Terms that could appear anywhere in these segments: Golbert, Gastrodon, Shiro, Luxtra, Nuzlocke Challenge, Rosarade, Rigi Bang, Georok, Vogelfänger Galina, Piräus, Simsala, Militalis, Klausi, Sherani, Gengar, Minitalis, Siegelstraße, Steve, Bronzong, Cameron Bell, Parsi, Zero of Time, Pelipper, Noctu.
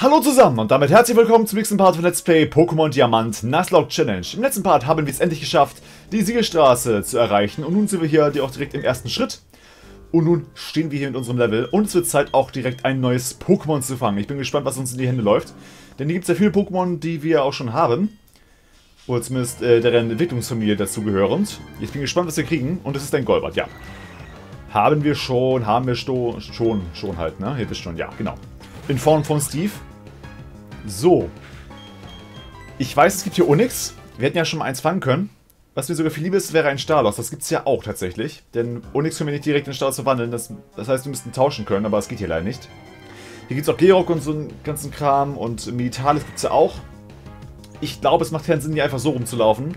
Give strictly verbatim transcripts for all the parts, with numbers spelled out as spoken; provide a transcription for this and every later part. Hallo zusammen und damit herzlich willkommen zum nächsten Part von Let's Play Pokémon Diamant Nuzlocke Challenge. Im letzten Part haben wir es endlich geschafft, die Siegelstraße zu erreichen und nun sind wir hier auch direkt im ersten Schritt. Und nun stehen wir hier mit unserem Level und es wird Zeit auch direkt ein neues Pokémon zu fangen. Ich bin gespannt, was uns in die Hände läuft, denn hier gibt es ja viele Pokémon, die wir auch schon haben. Oder zumindest äh, deren Entwicklungsfamilie dazugehörend. Ich bin gespannt, was wir kriegen und es ist ein Golbert, ja. Haben wir schon, haben wir schon, schon, schon halt, ne? Hier ist schon, ja, genau. In Form von Steve. So. Ich weiß, es gibt hier Onix. Wir hätten ja schon mal eins fangen können. Was mir sogar viel lieber ist, wäre ein Stahlos. Das gibt es ja auch tatsächlich. Denn Onix können wir nicht direkt in Stahlos verwandeln. Das, das heißt, wir müssten tauschen können, aber das geht hier leider nicht. Hier gibt es auch Georok und so einen ganzen Kram. Und Militalis gibt es ja auch. Ich glaube, es macht keinen Sinn, hier einfach so rumzulaufen.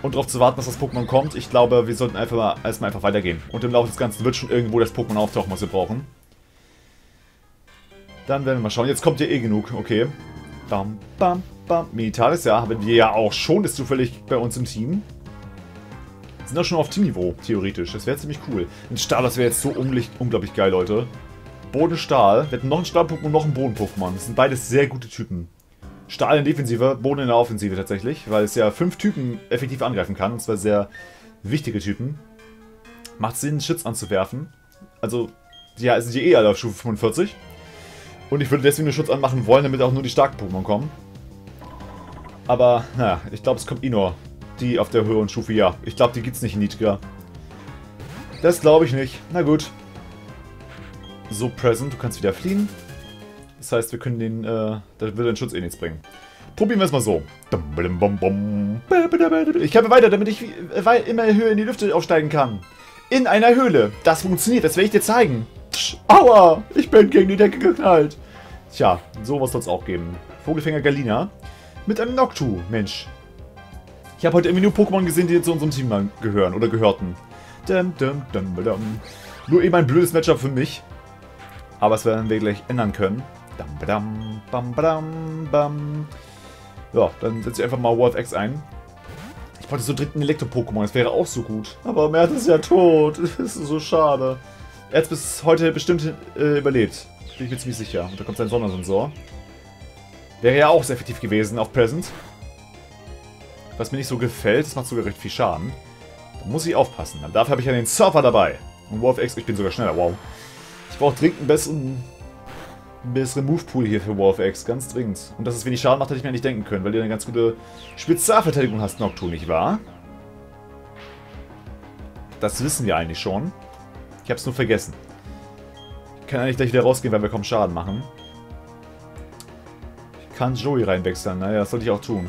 Und darauf zu warten, dass das Pokémon kommt. Ich glaube, wir sollten einfach mal erstmal einfach weitergehen. Und im Laufe des Ganzen wird schon irgendwo das Pokémon auftauchen, was wir brauchen. Dann werden wir mal schauen. Jetzt kommt hier eh genug. Okay. Bam, bam, bam. Minitalis, ja, haben wir ja auch schon. Ist zufällig bei uns im Team. Sind auch schon auf Teamniveau, theoretisch. Das wäre ziemlich cool. Ein Stahl, das wäre jetzt so unglaublich geil, Leute. Bodenstahl. Wir hätten noch einen Stahl-Pokémon und noch einen Boden-Pokémon. Das sind beides sehr gute Typen. Stahl in der Defensive, Boden in der Offensive tatsächlich. Weil es ja fünf Typen effektiv angreifen kann. Und zwar sehr wichtige Typen. Macht Sinn, Schütz anzuwerfen. Also, ja, es sind hier eh alle auf Stufe fünfundvierzig. Und ich würde deswegen den Schutz anmachen wollen, damit auch nur die starken Pokémon kommen. Aber, naja, ich glaube, es kommt eh nur die auf der höheren Stufe, ja. Ich glaube, die gibt es nicht in niedriger. Das glaube ich nicht. Na gut. So, Present, du kannst wieder fliehen. Das heißt, wir können den, äh, da wird den Schutz eh nichts bringen. Probieren wir es mal so. Ich kämpfe weiter, damit ich immer höher in die Lüfte aufsteigen kann. In einer Höhle. Das funktioniert, das werde ich dir zeigen. Aua! Ich bin gegen die Decke geknallt. Tja, sowas soll es auch geben. Vogelfänger Galina mit einem Noctu. Mensch. Ich habe heute irgendwie nur Pokémon gesehen, die zu unserem Team gehören oder gehörten. Dum, dum, dum, dum. Nur eben ein blödes Matchup für mich. Aber das werden wir gleich ändern können. Dum, dum, bam, bam, bam. Ja, dann setze ich einfach mal Wolf X ein. Ich wollte so direkt ein Elektro-Pokémon, das wäre auch so gut. Aber Mert ist ja tot. Das ist so schade. Er hat bis heute bestimmt äh, überlebt. Bin ich mir ziemlich sicher. Und da kommt sein Sonnensensor. Wäre ja auch sehr effektiv gewesen auf Present. Was mir nicht so gefällt, das macht sogar recht viel Schaden. Da muss ich aufpassen. Und dafür habe ich ja den Surfer dabei. Und Wolf X, ich bin sogar schneller, wow. Ich brauche dringend einen besseren, einen besseren Move-Pool hier für Wolf X. Ganz dringend. Und dass es wenig Schaden macht, hätte ich mir nicht denken können, weil du eine ganz gute Spezialverteidigung hast, Noctu, nicht wahr? Das wissen wir eigentlich schon. Ich hab's nur vergessen. Ich kann eigentlich gleich wieder rausgehen, weil wir kaum Schaden machen. Ich kann Joey reinwechseln. Naja, das sollte ich auch tun.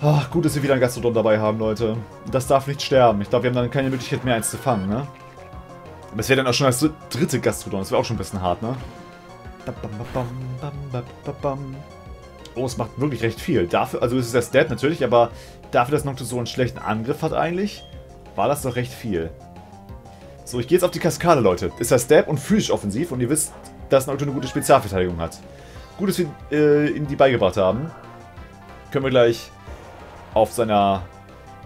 Ach, gut, dass wir wieder einen Gastrodon dabei haben, Leute. Das darf nicht sterben. Ich glaube, wir haben dann keine Möglichkeit mehr, eins zu fangen, ne? Aber es wäre dann auch schon das dritte Gastrodon. Das wäre auch schon ein bisschen hart, ne? Oh, es macht wirklich recht viel. Dafür, also es ist das Dead natürlich, aber dafür, dass Noctu so einen schlechten Angriff hat eigentlich, war das doch recht viel. So, ich gehe jetzt auf die Kaskade, Leute. Ist das Stab und physisch offensiv und ihr wisst, dass Noctu eine gute Spezialverteidigung hat. Gut, dass wir äh, ihm die beigebracht haben. Können wir gleich auf seiner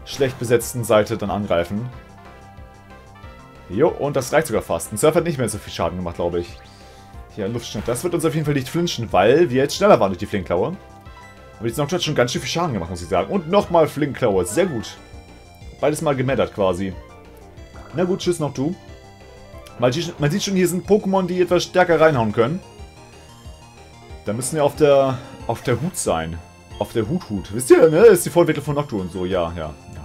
schlecht besetzten Seite dann angreifen. Jo, und das reicht sogar fast. Ein Surf hat nicht mehr so viel Schaden gemacht, glaube ich. Hier, ein Luftschnitt. Das wird uns auf jeden Fall nicht flinchen, weil wir jetzt schneller waren durch die Flinkklaue. Aber jetzt Noctu hat schon ganz schön viel Schaden gemacht, muss ich sagen. Und nochmal Flinkklaue. Sehr gut. Beides mal gemattert quasi. Na gut, tschüss noch du. Man sieht schon, hier sind Pokémon, die etwas stärker reinhauen können. Da müssen wir auf der auf der Hut sein. Auf der Hut-Hut. Wisst ihr, ne? Das ist die Vorentwicklung von Noctu und so. Ja, ja, ja.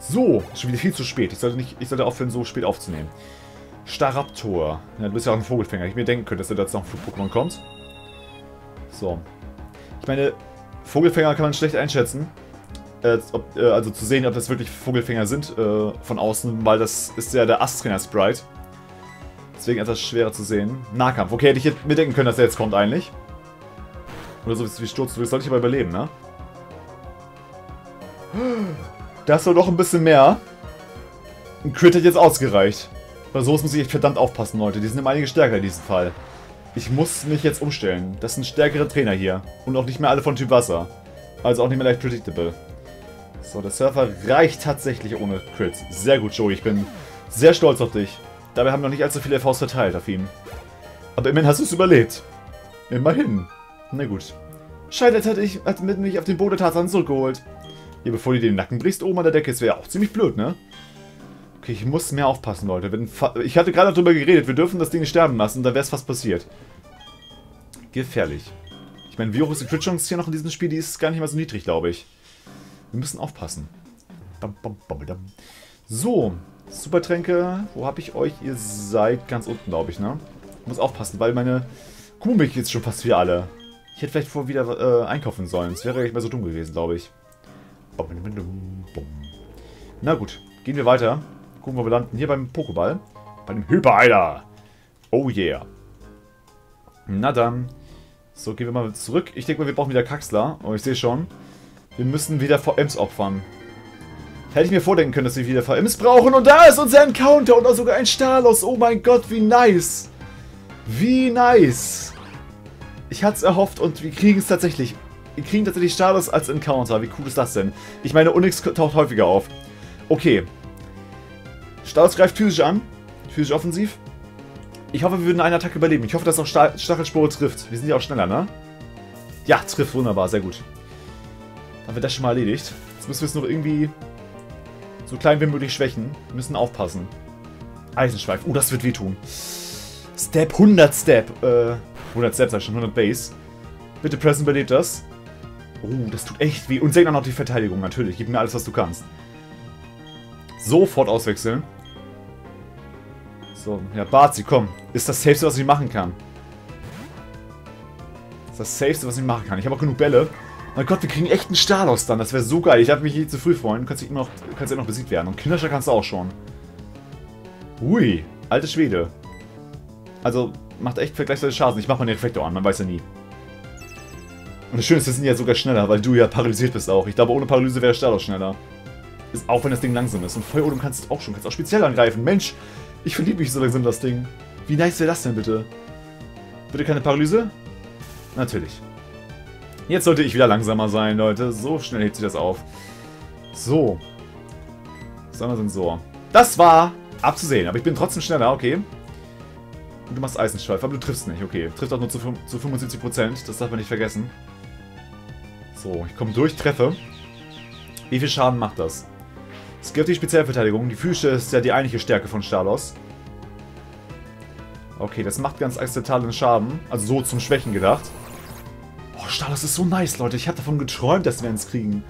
So, schon wieder viel zu spät. Ich sollte, nicht, ich sollte aufhören, so spät aufzunehmen. Staraptor. Ja, du bist ja auch ein Vogelfänger. Ich mir denken könnte, dass da jetzt noch ein Flug-Pokémon kommt. So. Ich meine, Vogelfänger kann man schlecht einschätzen. Äh, ob, äh, also zu sehen, ob das wirklich Vogelfänger sind äh, von außen, weil das ist ja der Ast-Trainer-Sprite. Deswegen etwas schwerer zu sehen. Nahkampf. Okay, hätte ich jetzt mir denken können, dass er jetzt kommt eigentlich. Oder so wie Sturz, das sollte ich aber überleben, ne? Das war doch ein bisschen mehr. Ein Crit hat jetzt ausgereicht. Bei sowas muss ich echt verdammt aufpassen, Leute. Die sind immer einige stärker in diesem Fall. Ich muss mich jetzt umstellen. Das sind stärkere Trainer hier. Und auch nicht mehr alle von Typ Wasser. Also auch nicht mehr leicht predictable. So, der Surfer reicht tatsächlich ohne Crits. Sehr gut, Joey. Ich bin sehr stolz auf dich. Dabei haben wir noch nicht allzu viele F Vs verteilt auf ihm. Aber immerhin hast du es überlebt. Immerhin. Na gut. Scheitert hat, ich, hat mit mich auf den Boden der Tatsachen zurückgeholt. Ja, bevor du den Nacken brichst, oben an der Decke, das wäre auch ziemlich blöd, ne? Okay, ich muss mehr aufpassen, Leute. Wenn, ich hatte gerade darüber geredet, wir dürfen das Ding nicht sterben lassen, da wäre es fast passiert. Gefährlich. Ich meine, wie hoch ist die Crit-Chance hier noch in diesem Spiel? Die ist gar nicht mal so niedrig, glaube ich. Wir müssen aufpassen. Bam, bam, bam, bam. So, Supertränke. Wo habe ich euch? Ihr seid ganz unten, glaube ich, ne? Ich muss aufpassen, weil meine Kuhmilch jetzt schon fast wie alle. Ich hätte vielleicht vorher wieder äh, einkaufen sollen. Es wäre gar nicht mehr so dumm gewesen, glaube ich. Bam, bam, bam, bam. Na gut, gehen wir weiter. Gucken, wo wir landen. Hier beim Pokéball. Bei dem Hyper-Eiler. Oh yeah. Na dann. So, gehen wir mal zurück. Ich denke mal, wir brauchen wieder Kaxler. Oh, ich sehe schon. Wir müssen wieder V Ms opfern. Hätte ich mir vordenken können, dass wir wieder V Ms brauchen. Und da ist unser Encounter und auch sogar ein Stahlos. Oh mein Gott, wie nice. Wie nice. Ich hatte es erhofft und wir kriegen es tatsächlich. Wir kriegen tatsächlich Stahlos als Encounter. Wie cool ist das denn? Ich meine, Onix taucht häufiger auf. Okay. Stahlos greift physisch an. Physisch offensiv. Ich hoffe, wir würden eine Attacke überleben. Ich hoffe, dass auch Stachelspore trifft. Wir sind ja auch schneller, ne? Ja, trifft. Wunderbar. Sehr gut. Haben wir das schon mal erledigt. Jetzt müssen wir es noch irgendwie so klein wie möglich schwächen. Wir müssen aufpassen. Eisenschweif. Oh, das wird wehtun. Step, hundert Step. Äh, hundert Step, sag ich schon. hundert Base. Bitte pressen, überlebt das. Oh, das tut echt weh. Und senkt auch noch die Verteidigung, natürlich. Gib mir alles, was du kannst. Sofort auswechseln. So, ja, Parsi, komm. Ist das Safeste, was ich machen kann. Ist das Safeste, was ich machen kann. Ich habe auch genug Bälle. Mein Gott, wir kriegen echt einen Stahlos dann. Das wäre so geil. Ich habe mich hier zu früh freuen. Du kannst ja immer noch, kannst immer noch besiegt werden. Und Kinderschlag kannst du auch schon. Ui, alte Schwede. Also, macht echt vergleichsweise Schaden. Ich mache mal den Reflektor an, man weiß ja nie. Und das Schöne ist, wir sind ja sogar schneller, weil du ja paralysiert bist auch. Ich glaube, ohne Paralyse wäre Stahlos schneller. Ist, auch wenn das Ding langsam ist. Und Feuerodem kannst du auch schon. Kannst auch speziell angreifen. Mensch! Ich verliebe mich so langsam in das Ding. Wie nice wäre das denn bitte? Bitte keine Paralyse? Natürlich. Jetzt sollte ich wieder langsamer sein, Leute. So schnell hebt sich das auf. So. Sagen wir Sensor. Das war abzusehen, aber ich bin trotzdem schneller, okay. Und du machst Eisenschweif, aber du triffst nicht, okay. Trifft auch nur zu, zu fünfundsiebzig Prozent, das darf man nicht vergessen. So, ich komme durch, treffe. Wie viel Schaden macht das? Es gibt die Spezialverteidigung. Die Füße ist ja die eigentliche Stärke von Stahlos. Okay, das macht ganz akzeptablen Schaden. Also so zum Schwächen gedacht. Oh, Stahlos ist so nice, Leute. Ich habe davon geträumt, dass wir es kriegen.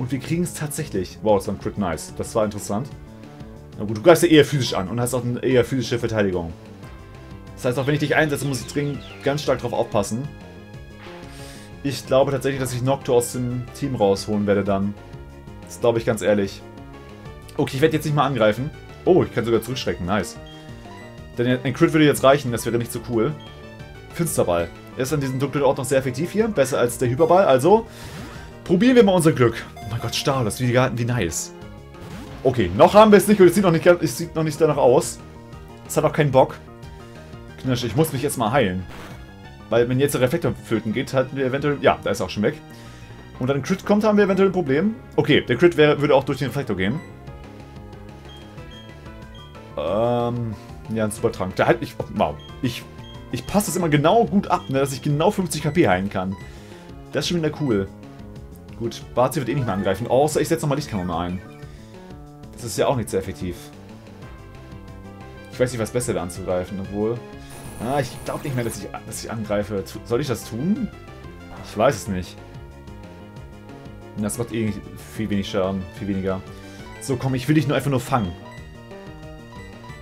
Und wir kriegen es tatsächlich. Wow, das war ein Crit nice. Das war interessant. Na gut, du greifst ja eher physisch an und hast auch eine eher physische Verteidigung. Das heißt, auch wenn ich dich einsetze, muss ich dringend ganz stark drauf aufpassen. Ich glaube tatsächlich, dass ich Noctu aus dem Team rausholen werde dann. Das glaube ich ganz ehrlich. Okay, ich werde jetzt nicht mal angreifen. Oh, ich kann sogar zurückschrecken. Nice. Denn ein Crit würde jetzt reichen. Das wäre nicht so cool. Finsterball. Er ist an diesem dunklen Ort noch sehr effektiv hier. Besser als der Hyperball. Also, probieren wir mal unser Glück. Oh mein Gott, Stahlos. Wie, wie nice. Okay, noch haben wir es nicht. Es sieht noch nicht, es sieht noch nicht danach aus. Es hat auch keinen Bock. Knirsch, ich muss mich jetzt mal heilen. Weil wenn jetzt der Reflektor flöten geht, hatten wir eventuell... Ja, da ist er auch schon weg. Und dann ein Crit kommt, haben wir eventuell ein Problem. Okay, der Crit wäre, würde auch durch den Reflektor gehen. Ähm, ja, ein Supertrank. Der halt nicht. Oh, wow. Ich, ich passe das immer genau gut ab, ne, dass ich genau fünfzig KP heilen kann. Das ist schon wieder cool. Gut, Parsi wird eh nicht mehr angreifen, außer ich setze nochmal Lichtkanone ein. Das ist ja auch nicht sehr effektiv. Ich weiß nicht, was besser wäre anzugreifen, obwohl. Ah, ich glaube nicht mehr, dass ich, dass ich angreife. Soll ich das tun? Ich weiß es nicht. Das macht eh viel wenig Schaden, viel weniger. So, komm, ich will dich nur einfach nur fangen.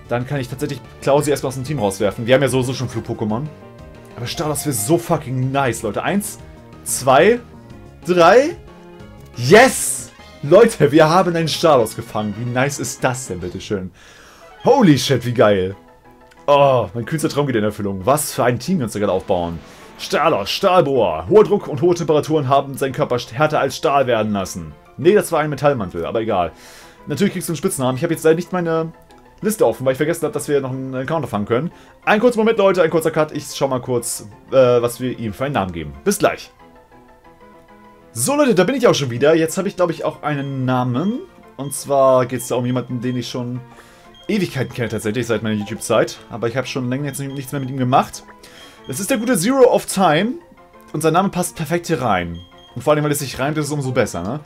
Dann kann ich tatsächlich Klausi erstmal aus dem Team rauswerfen. Wir haben ja sowieso schon Flug-Pokémon. Aber Stahlos wäre so fucking nice, Leute. Eins, zwei, drei. Yes! Leute, wir haben einen Stahlos gefangen. Wie nice ist das denn, bitteschön? Holy shit, wie geil. Oh, mein kühnster Traum geht in Erfüllung. Was für ein Team wir uns da gerade aufbauen. Stahlos, Stahlbohrer. Hoher Druck und hohe Temperaturen haben seinen Körper härter als Stahl werden lassen. Nee, das war ein Metallmantel, aber egal. Natürlich kriegst du einen Spitznamen. Ich habe jetzt leider nicht meine Liste offen, weil ich vergessen habe, dass wir noch einen Encounter fangen können. Ein kurzer Moment, Leute, ein kurzer Cut. Ich schau mal kurz, äh, was wir ihm für einen Namen geben. Bis gleich. So, Leute, da bin ich auch schon wieder. Jetzt habe ich, glaube ich, auch einen Namen. Und zwar geht es da um jemanden, den ich schon Ewigkeiten kenne, tatsächlich, seit meiner YouTube-Zeit. Aber ich habe schon länger jetzt nichts mehr mit ihm gemacht. Das ist der gute Zero of Time. Und sein Name passt perfekt hier rein. Und vor allem, weil es sich reimt, ist es umso besser, ne?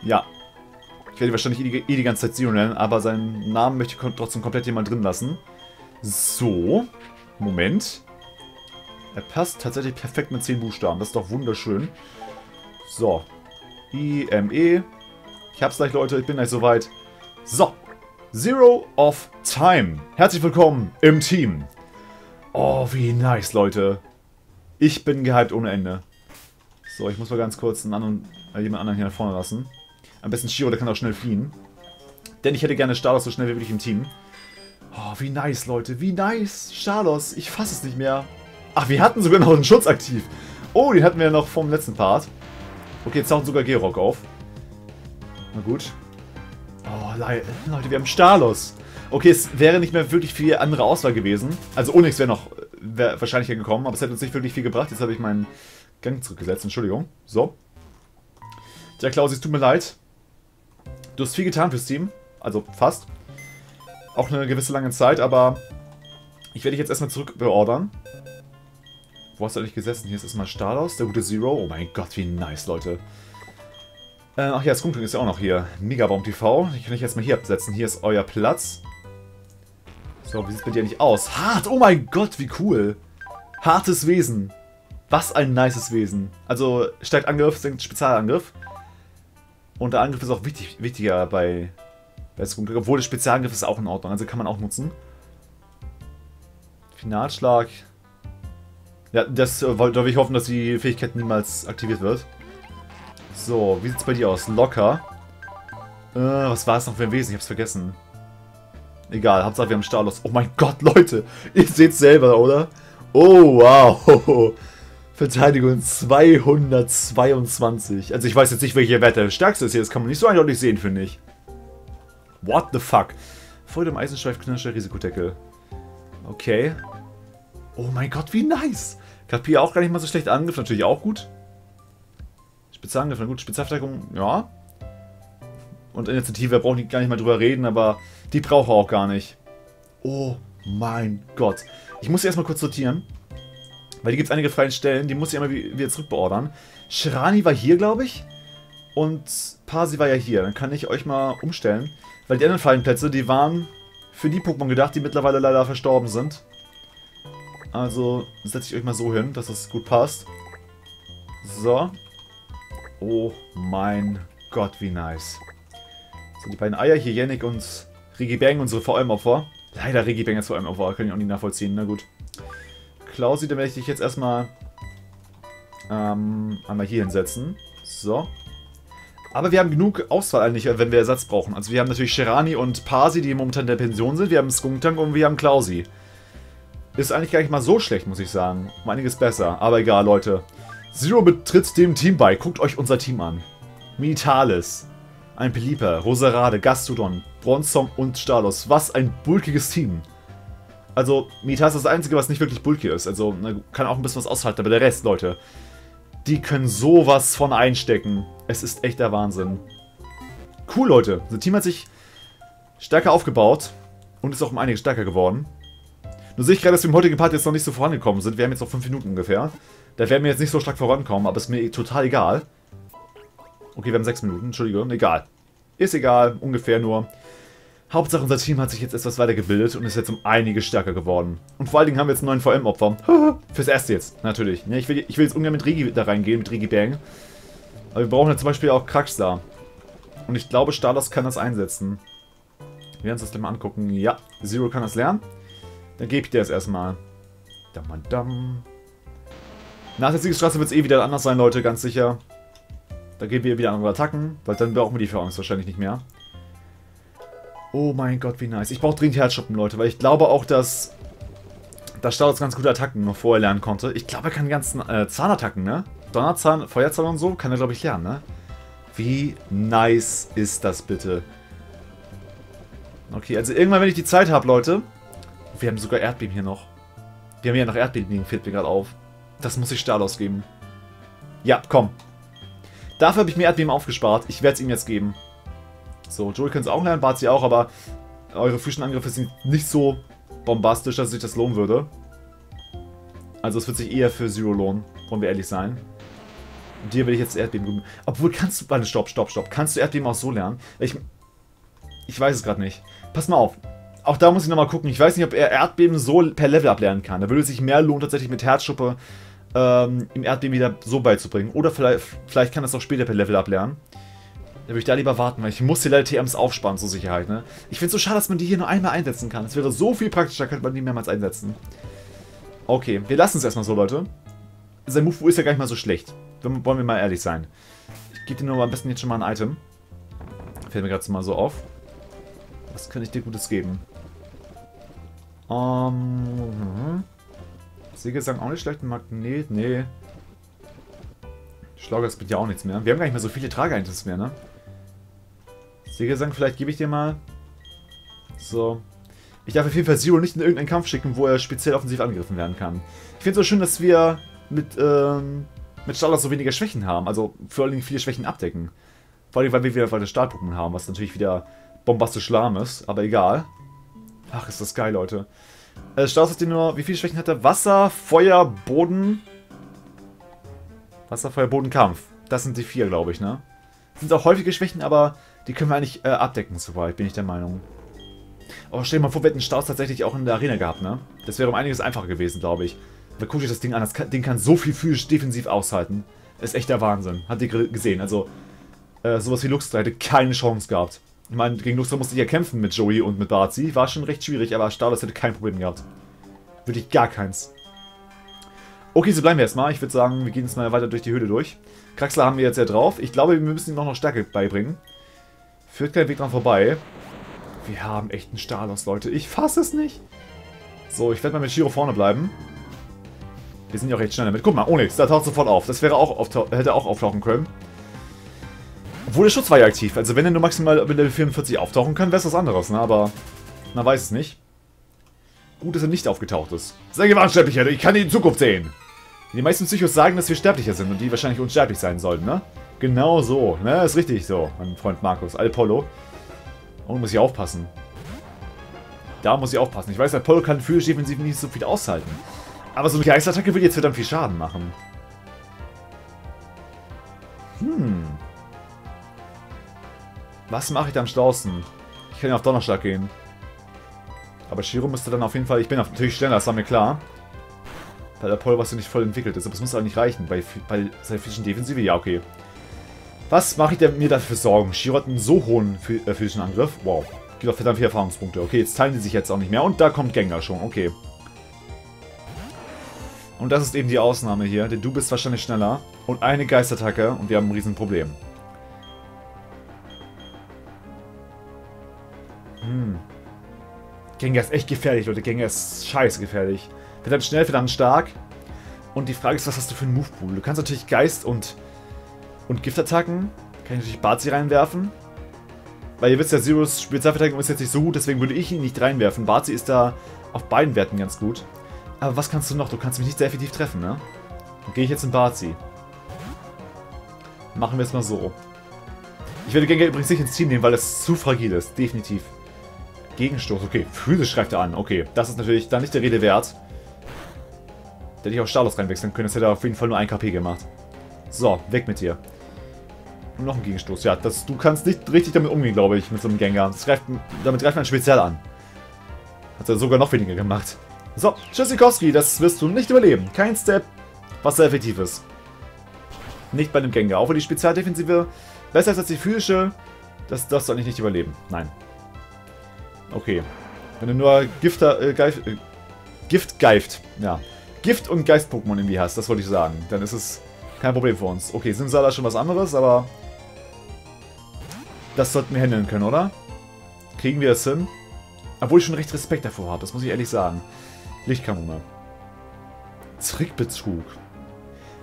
Ja. Ich werde wahrscheinlich eh die, eh die ganze Zeit Zero nennen, aber seinen Namen möchte ich trotzdem komplett hier mal drin lassen. So. Moment. Er passt tatsächlich perfekt mit zehn Buchstaben. Das ist doch wunderschön. So. I M E. Ich hab's gleich, Leute. Ich bin gleich soweit. So. Zero of Time. Herzlich willkommen im Team. Oh, wie nice, Leute. Ich bin gehypt ohne Ende. So, ich muss mal ganz kurz einen anderen, äh, jemand anderen hier nach vorne lassen. Am besten Shiro, der kann auch schnell fliehen. Denn ich hätte gerne Stahlos so schnell wie möglich im Team. Oh, wie nice, Leute. Wie nice. Stahlos. Ich fasse es nicht mehr. Ach, wir hatten sogar noch einen Schutz aktiv. Oh, den hatten wir ja noch vom letzten Part. Okay, jetzt taucht sogar Georok auf. Na gut. Oh, Le Leute, wir haben Stahlos. Okay, es wäre nicht mehr wirklich viel andere Auswahl gewesen. Also Onix wäre noch wär wahrscheinlich hier gekommen, aber es hätte uns nicht wirklich viel gebracht. Jetzt habe ich meinen Gang zurückgesetzt. Entschuldigung. So. Ja, Klausi, es tut mir leid. Du hast viel getan fürs Team. Also fast. Auch eine gewisse lange Zeit, aber ich werde dich jetzt erstmal zurückbeordern. Wo hast du eigentlich gesessen? Hier ist erstmal Stahlos, der gute Zero. Oh mein Gott, wie nice, Leute. Äh, ach ja, Skunktank ist ja auch noch hier. Megabaum T V. Ich kann dich jetzt mal hier absetzen. Hier ist euer Platz. So, wie sieht es bei dir eigentlich aus? Hart! Oh mein Gott, wie cool! Hartes Wesen. Was ein nices Wesen. Also, steigt Angriff, senkt Spezialangriff. Und der Angriff ist auch wichtig, wichtiger bei, bei Skunktank. Obwohl, der Spezialangriff ist auch in Ordnung. Also, kann man auch nutzen. Finalschlag. Ja, das äh, wollte ich hoffen, dass die Fähigkeit niemals aktiviert wird. So, wie sieht's bei dir aus? Locker. Äh, was war es noch für ein Wesen? Ich hab's vergessen. Egal, Hauptsache wir haben Stahlos. Oh mein Gott, Leute! Ihr seht's selber, oder? Oh, wow! Verteidigung zweihundertzweiundzwanzig. Also ich weiß jetzt nicht, welcher Wert der stärkste ist hier. Das kann man nicht so eindeutig sehen, finde ich. What the fuck? Vor dem Eisenschweifknirscher Risikodeckel. Okay. Oh mein Gott, wie nice! Kapier auch gar nicht mal so schlecht. Angriff natürlich auch gut. Spezialangriff, na gut. Spezialverteidigung, ja. Und Initiative, wir brauchen gar nicht mal drüber reden, aber die brauchen wir auch gar nicht. Oh mein Gott. Ich muss hier erstmal kurz sortieren. Weil hier gibt es einige freie Stellen, die muss ich einmal wieder zurückbeordern. Sherani war hier, glaube ich. Und Parsi war ja hier. Dann kann ich euch mal umstellen. Weil die anderen freien Plätze, die waren für die Pokémon gedacht, die mittlerweile leider verstorben sind. Also setze ich euch mal so hin, dass das gut passt. So. Oh mein Gott, wie nice. So, die beiden Eier hier, Yannick und Rigi Bang, unsere V M-Opfer. Leider Rigi Bang als V M-Opfer, kann ich auch nicht nachvollziehen, na gut. Klausi, dann werde ich dich jetzt erstmal ähm, einmal hier hinsetzen. So. Aber wir haben genug Auswahl eigentlich, wenn wir Ersatz brauchen. Also wir haben natürlich Sherani und Parsi, die momentan in der Pension sind. Wir haben Skunktank und wir haben Klausi. Ist eigentlich gar nicht mal so schlecht, muss ich sagen. Um einiges besser, aber egal, Leute. Zero betritt dem Team bei. Guckt euch unser Team an. Minitalis, ein Pelipper, Rosarade, Gastrodon, Bronzong und Stahlos. Was ein bulkiges Team. Also, Minitalis ist das Einzige, was nicht wirklich bulkig ist. Also, kann auch ein bisschen was aushalten, aber der Rest, Leute. Die können sowas von einstecken. Es ist echt der Wahnsinn. Cool, Leute. Unser Team hat sich stärker aufgebaut und ist auch um einiges stärker geworden. Nur sehe ich gerade, dass wir im heutigen Part jetzt noch nicht so vorangekommen sind. Wir haben jetzt noch fünf Minuten ungefähr. Da werden wir jetzt nicht so stark vorankommen, aber ist mir total egal. Okay, wir haben sechs Minuten, Entschuldigung, egal. Ist egal, ungefähr nur. Hauptsache unser Team hat sich jetzt etwas weitergebildet und ist jetzt um einiges stärker geworden. Und vor allen Dingen haben wir jetzt einen neuen V M-Opfer. Fürs Erste jetzt, natürlich. Ich will, ich will jetzt ungern mit Rigi da reingehen, mit Rigi Bang. Aber wir brauchen ja zum Beispiel auch Kraxstar. Und ich glaube, Stahlos kann das einsetzen. Wir werden uns das gleich mal angucken. Ja, Zero kann das lernen. Dann gebe ich dir das erstmal. Dammadamm. Nach der Siegelstraße wird es eh wieder anders sein, Leute, ganz sicher. Da geben wir wieder andere Attacken, weil dann brauchen wir die Verarmung wahrscheinlich nicht mehr. Oh mein Gott, wie nice. Ich brauche dringend Herzschuppen, Leute, weil ich glaube auch, dass dass Stahlos ganz gute Attacken noch vorher lernen konnte. Ich glaube, er kann die ganzen äh, Zahnattacken, ne? Donnerzahn, Feuerzahn und so, kann er, glaube ich, lernen, ne? Wie nice ist das bitte? Okay, also irgendwann, wenn ich die Zeit habe, Leute. Wir haben sogar Erdbeben hier noch. Wir haben ja noch Erdbeben, liegen, fällt mir gerade auf. Das muss ich Stahlos geben. Ja, komm. Dafür habe ich mir Erdbeben aufgespart. Ich werde es ihm jetzt geben. So, Joey kann es auch lernen, Bart sie auch, aber eure physischen Angriffe sind nicht so bombastisch, dass sich das lohnen würde. Also es wird sich eher für Zero lohnen, wollen wir ehrlich sein. Dir will ich jetzt Erdbeben geben. Obwohl, kannst du... Warte, stopp, stopp, stopp. Kannst du Erdbeben auch so lernen? Ich, ich weiß es gerade nicht. Pass mal auf. Auch da muss ich nochmal gucken. Ich weiß nicht, ob er Erdbeben so per Level ablernen kann. Da würde es sich mehr lohnen, tatsächlich mit Herzschuppe ähm, im Erdbeben wieder so beizubringen. Oder vielleicht, vielleicht kann das auch später per Level ablernen. Da würde ich da lieber warten, weil ich muss hier leider T Ms aufsparen zur Sicherheit. Ne? Ich finde es so schade, dass man die hier nur einmal einsetzen kann. Das wäre so viel praktischer, könnte man die mehrmals einsetzen. Okay, wir lassen es erstmal so, Leute. Sein Move ist ja gar nicht mal so schlecht. Wollen wir mal ehrlich sein. Ich gebe dir nur am besten jetzt schon mal ein Item. Fällt mir gerade mal so auf. Was kann ich dir Gutes geben? Um, Sägesang auch nicht schlecht. Magnet, nee. Schlauger, das bringt ja auch nichts mehr. Wir haben gar nicht mehr so viele Trage-Items mehr, ne? Sägesang, vielleicht gebe ich dir mal. So. Ich darf auf jeden Fall Zero nicht in irgendeinen Kampf schicken, wo er speziell offensiv angegriffen werden kann. Ich finde es so schön, dass wir mit, ähm, mit Stahlos so weniger Schwächen haben. Also vor allen Dingen viele Schwächen abdecken. Vor allem, weil wir wieder das Start-Pokémon haben, was natürlich wieder bombastisch lahm ist. Aber egal. Ach, ist das geil, Leute. Äh, Stahlos hat den nur... Wie viele Schwächen hat er? Wasser, Feuer, Boden... Wasser, Feuer, Boden, Kampf. Das sind die vier, glaube ich, ne? Das sind auch häufige Schwächen, aber die können wir eigentlich äh, abdecken, soweit, bin ich der Meinung. Oh, stell dir mal vor, wir hätten Stahlos tatsächlich auch in der Arena gehabt, ne? Das wäre um einiges einfacher gewesen, glaube ich. Aber guckt euch das Ding an, das kann, Ding kann so viel physisch defensiv aushalten. Ist echt der Wahnsinn. Habt ihr gesehen, also äh, sowas wie Luxtra hätte keine Chance gehabt. Ich meine, gegen Luxtra musste ich ja kämpfen mit Joey und mit Parsi. War schon recht schwierig, aber Stahlos hätte kein Problem gehabt. Wirklich gar keins. Okay, so bleiben wir erstmal. Ich würde sagen, wir gehen jetzt mal weiter durch die Höhle durch. Kraxler haben wir jetzt ja drauf. Ich glaube, wir müssen ihm auch noch Stärke beibringen. Führt kein Weg dran vorbei. Wir haben echt einen Stahlos, Leute. Ich fasse es nicht. So, ich werde mal mit Shiro vorne bleiben. Wir sind ja auch recht schnell damit. Guck mal, Onix, da taucht sofort auf. Das wäre auch auftauchen, hätte auch auftauchen können. Obwohl, der Schutz war ja aktiv. Also wenn er nur maximal mit Level vierundvierzig auftauchen kann, wäre es was anderes, ne? Aber man weiß es nicht. Gut, dass er nicht aufgetaucht ist. Sei gewarnt, Sterblicher, ich kann ihn in Zukunft sehen. Die meisten Psychos sagen, dass wir Sterblicher sind und die wahrscheinlich unsterblich sein sollten, ne? Genau so, ne? Ist richtig so, mein Freund Markus. Alpollo. Oh, muss ich aufpassen. Da muss ich aufpassen. Ich weiß, Alpollo kann physisch defensiv nicht so viel aushalten. Aber so eine Geistattacke wird jetzt verdammt viel Schaden machen. Hm. Was mache ich da am schlausten? Ich kann ja auf Donnerschlag gehen. Aber Shiro müsste dann auf jeden Fall... Ich bin natürlich schneller, das war mir klar. Weil der Polwas ja nicht voll entwickelt ist. Aber es muss auch nicht reichen. Bei, bei seiner physischen Defensive, ja, okay. Was mache ich denn mir dafür Sorgen? Shiro hat einen so hohen äh, physischen Angriff. Wow. Gibt auch verdammt viele Erfahrungspunkte. Okay, jetzt teilen die sich jetzt auch nicht mehr. Und da kommt Gengar schon. Okay. Und das ist eben die Ausnahme hier. Denn du bist wahrscheinlich schneller. Und eine Geistattacke. Und wir haben ein Riesenproblem. Hm. Gengar ist echt gefährlich, Leute. Gengar ist scheiße gefährlich. Verdammt schnell, verdammt stark. Und die Frage ist, was hast du für einen Movepool? Du kannst natürlich Geist und, und Giftattacken. Kann ich natürlich Parsi reinwerfen. Weil ihr wisst ja, Zeros Spezialverteidigung ist jetzt nicht so gut, deswegen würde ich ihn nicht reinwerfen. Parsi ist da auf beiden Werten ganz gut. Aber was kannst du noch? Du kannst mich nicht sehr effektiv treffen, ne? Dann gehe ich jetzt in Parsi. Machen wir es mal so. Ich werde Gengar übrigens nicht ins Team nehmen, weil es zu fragil ist. Definitiv. Gegenstoß, okay. Physisch schreibt er an. Okay, das ist natürlich dann nicht der Rede wert. Da hätte ich auch Stahlos reinwechseln können. Das hätte er auf jeden Fall nur ein K P gemacht. So, weg mit dir. Und noch ein Gegenstoß. Ja, das, du kannst nicht richtig damit umgehen, glaube ich, mit so einem Gengar. Das greift, damit greift man speziell an. Hat er sogar noch weniger gemacht. So, Tschüssikowski, das wirst du nicht überleben. Kein Step, was sehr effektiv ist. Nicht bei dem Gengar. Auch wenn die Spezialdefensive besser ist als die physische, das darfst du eigentlich nicht überleben. Nein. Okay. Wenn du nur Gifter, äh, Geif, äh, Gift, Geift, ja. Gift und Geist-Pokémon irgendwie hast, das wollte ich sagen. Dann ist es kein Problem für uns. Okay, Simsala ist schon was anderes, aber das sollten wir handeln können, oder? Kriegen wir es hin? Obwohl ich schon recht Respekt davor habe, das muss ich ehrlich sagen. Lichtkanone. Trickbetrug.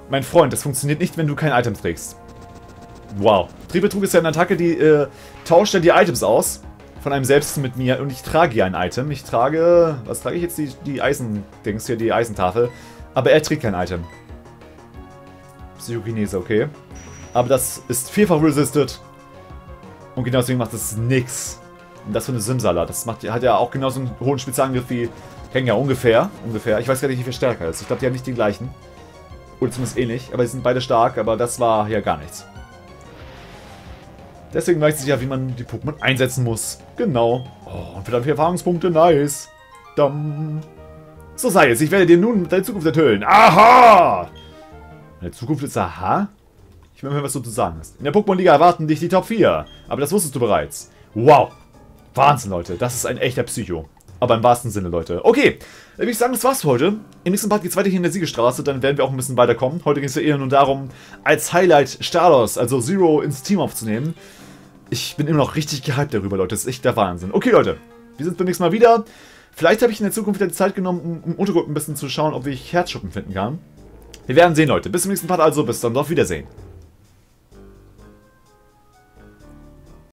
Mein Freund, das funktioniert nicht, wenn du kein Item trägst. Wow. Trickbetrug ist ja eine Attacke, die äh, tauscht ja die Items aus. Von einem selbst mit mir. Und ich trage hier ein Item. Ich trage... Was trage ich jetzt? Die, die Eisen-Dings hier, die Eisentafel. Aber er trägt kein Item. Psychokinese, okay. Aber das ist vielfach resisted. Und genau deswegen macht das nix. Und das für eine Simsala. Das macht, hat ja auch genauso einen hohen Spezialangriff wie Gengar, ungefähr. Ungefähr. Ich weiß gar nicht, wie viel stärker ist. Ich glaube, die haben nicht die gleichen. Oder zumindest ähnlich. Aber die sind beide stark, aber das war ja gar nichts. Deswegen weiß ich ja, wie man die Pokémon einsetzen muss. Genau. Oh, und verdammt viele Erfahrungspunkte. Nice. Dumm. So sei es. Ich werde dir nun deine Zukunft enthüllen. Aha! Deine Zukunft ist aha? Ich will mir was du zu sagen hast. In der Pokémon-Liga erwarten dich die Top vier. Aber das wusstest du bereits. Wow. Wahnsinn, Leute. Das ist ein echter Psycho. Aber im wahrsten Sinne, Leute. Okay, dann würde ich sagen, das war's für heute. Im nächsten Part geht's weiter hier in der Siegelstraße, dann werden wir auch ein bisschen weiterkommen. Heute ging es ja eher nur darum, als Highlight Stahlos, also Zero, ins Team aufzunehmen. Ich bin immer noch richtig gehypt darüber, Leute. Das ist echt der Wahnsinn. Okay, Leute, wir sind beim nächsten Mal wieder. Vielleicht habe ich in der Zukunft wieder die Zeit genommen, um im Untergrund ein bisschen zu schauen, ob ich Herzschuppen finden kann. Wir werden sehen, Leute. Bis zum nächsten Part also. Bis dann. Auf Wiedersehen.